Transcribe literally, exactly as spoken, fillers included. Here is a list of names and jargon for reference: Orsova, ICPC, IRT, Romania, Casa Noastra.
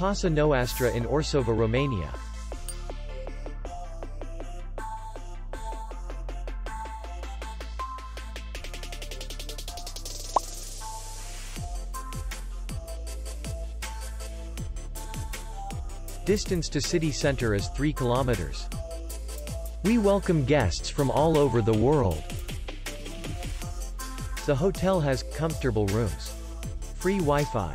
Casa Noastra in Orsova, Romania. Distance to city center is three kilometers. We welcome guests from all over the world. The hotel has comfortable rooms, free Wi-Fi,